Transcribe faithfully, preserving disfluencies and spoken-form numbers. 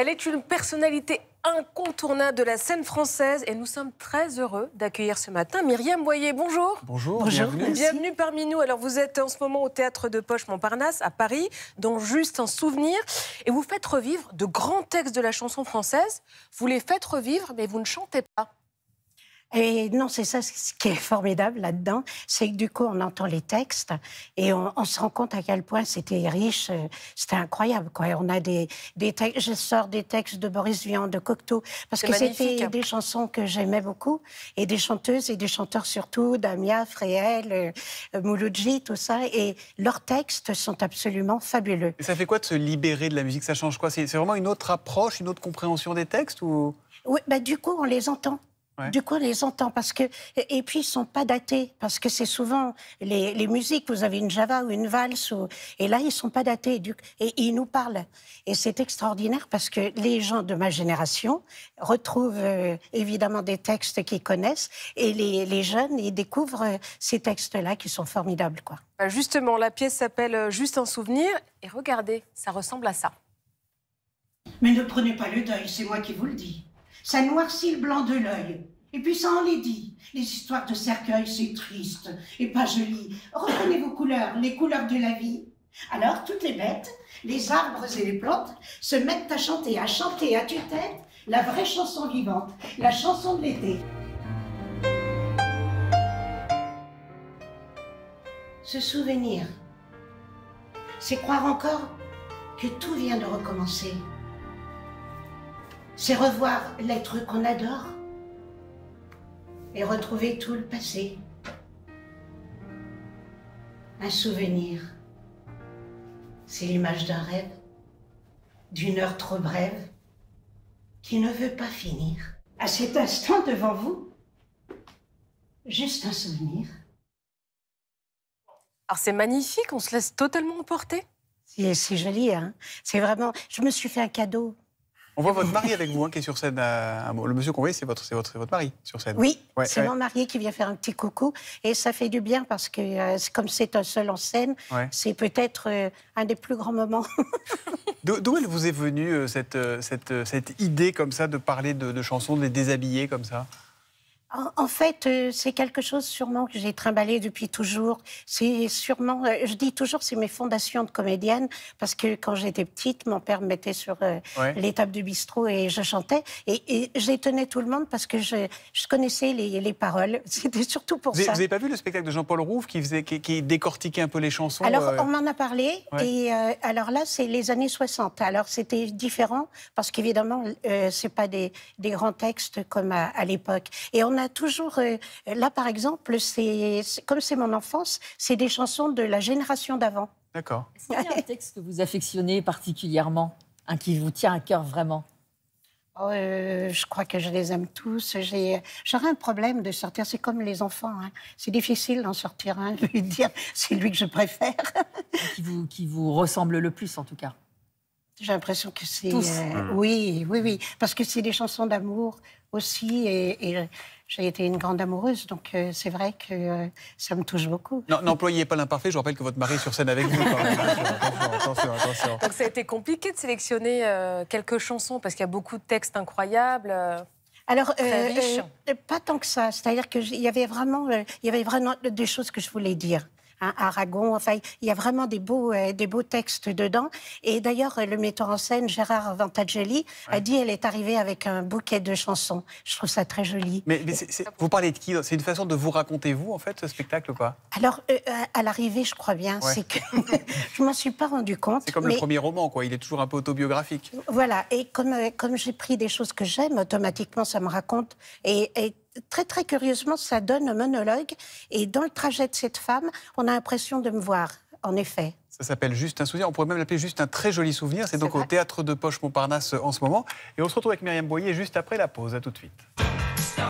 Elle est une personnalité incontournable de la scène française et nous sommes très heureux d'accueillir ce matin Myriam Boyer. Bonjour. Bonjour. Bonjour. Bienvenue. Bienvenue parmi nous. Alors vous êtes en ce moment au Théâtre de Poche Montparnasse à Paris, dans Juste un souvenir, et vous faites revivre de grands textes de la chanson française. Vous les faites revivre, mais vous ne chantez pas. Et non, c'est ça ce qui est formidable là-dedans, c'est que du coup on entend les textes et on, on se rend compte à quel point c'était riche, c'était incroyable, quoi. Et on a des, des textes, je sors des textes de Boris Vian, de Cocteau, parce que c'était des chansons que j'aimais beaucoup, et des chanteuses et des chanteurs surtout, Damia, Frehel, Mouloudji, tout ça, et leurs textes sont absolument fabuleux. Et ça fait quoi de se libérer de la musique? Ça change quoi? C'est vraiment une autre approche, une autre compréhension des textes ou... Oui, bah, du coup on les entend. Ouais. Du coup, on les entend, parce que... Et puis, ils ne sont pas datés, parce que c'est souvent les, les musiques, vous avez une java ou une valse, ou... et là, ils ne sont pas datés, du... et ils nous parlent. Et c'est extraordinaire, parce que les gens de ma génération retrouvent euh, évidemment des textes qu'ils connaissent, et les, les jeunes, ils découvrent euh, ces textes-là qui sont formidables, quoi. Justement, la pièce s'appelle « Juste un souvenir », et regardez, ça ressemble à ça. Mais ne prenez pas le deuil, c'est moi qui vous le dis. Ça noircit le blanc de l'œil. Et puis ça enlaidit. Les histoires de cercueil, c'est triste et pas joli. Reprenez vos couleurs, les couleurs de la vie. Alors toutes les bêtes, les arbres et les plantes se mettent à chanter, à chanter à tue-tête la vraie chanson vivante, la chanson de l'été. Se souvenir, c'est croire encore que tout vient de recommencer. C'est revoir l'être qu'on adore et retrouver tout le passé. Un souvenir, c'est l'image d'un rêve, d'une heure trop brève, qui ne veut pas finir. À cet instant devant vous, juste un souvenir. Alors c'est magnifique, on se laisse totalement emporter. C'est joli, hein. C'est vraiment... Je me suis fait un cadeau. On voit votre mari avec vous, hein, qui est sur scène. À... Le monsieur qu'on voit, c'est votre, votre, votre mari sur scène. Oui, ouais, c'est ouais. Mon mari qui vient faire un petit coucou. Et ça fait du bien parce que, euh, comme c'est un seul en scène, ouais. C'est peut-être euh, un des plus grands moments. D'où elle vous est venue, euh, cette, euh, cette, euh, cette idée comme ça de parler de, de chansons, de les déshabiller comme ça? En fait, c'est quelque chose sûrement que j'ai trimballé depuis toujours. C'est sûrement, je dis toujours, c'est mes fondations de comédienne, parce que quand j'étais petite, mon père me mettait sur ouais. l'étable du bistrot et je chantais. Et, et j'étonnais tout le monde parce que je, je connaissais les, les paroles. C'était surtout pour vous ça. Vous n'avez pas vu le spectacle de Jean-Paul Rouve qui, faisait, qui, qui décortiquait un peu les chansons? Alors, euh... on m'en a parlé. Ouais. Et euh, alors là, c'est les années soixante. Alors, c'était différent parce qu'évidemment, euh, ce n'est pas des, des grands textes comme à, à l'époque. Et on On a toujours... Euh, là, par exemple, c'est comme c'est mon enfance, c'est des chansons de la génération d'avant. D'accord. Est-ce qu'il y a un texte que vous affectionnez particulièrement, un qui vous tient à cœur vraiment? Oh, euh, je crois que je les aime tous. J'aurais un problème de sortir. C'est comme les enfants. Hein. C'est difficile d'en sortir un. Hein, je vais dire, c'est lui que je préfère. qui, vous, qui vous ressemble le plus, en tout cas? J'ai l'impression que c'est... Euh, oui, oui, oui. Parce que c'est des chansons d'amour aussi. Et, et j'ai été une grande amoureuse, donc euh, c'est vrai que euh, ça me touche beaucoup. N'employez pas l'imparfait. Je rappelle que votre mari est sur scène avec vous. Quand même. Attention, attention, attention. Donc ça a été compliqué de sélectionner euh, quelques chansons, parce qu'il y a beaucoup de textes incroyables. Euh... Alors, euh, euh, pas tant que ça. C'est-à-dire qu'il y avait vraiment, euh, il y avait vraiment des choses que je voulais dire. Hein, Aragon, enfin, il y a vraiment des beaux, euh, des beaux textes dedans. Et d'ailleurs, le metteur en scène, Gérard Vantageli, ouais. a dit qu'elle est arrivée avec un bouquet de chansons. Je trouve ça très joli. Mais, mais c'est, c'est... vous parlez de qui? C'est une façon de vous raconter, vous, en fait, ce spectacle ou pas? Alors, euh, à l'arrivée, je crois bien. Ouais. C'est que je m'en suis pas rendu compte. C'est comme mais... le premier roman, quoi. Il est toujours un peu autobiographique. Voilà. Et comme, euh, comme j'ai pris des choses que j'aime, automatiquement, ça me raconte. Et... et... Très, très curieusement, ça donne un monologue. Et dans le trajet de cette femme, on a l'impression de me voir, en effet. Ça s'appelle Juste un souvenir. On pourrait même l'appeler Juste un très joli souvenir. C'est donc vrai. Au Théâtre de Poche Montparnasse en ce moment. Et on se retrouve avec Myriam Boyer juste après la pause. À tout de suite.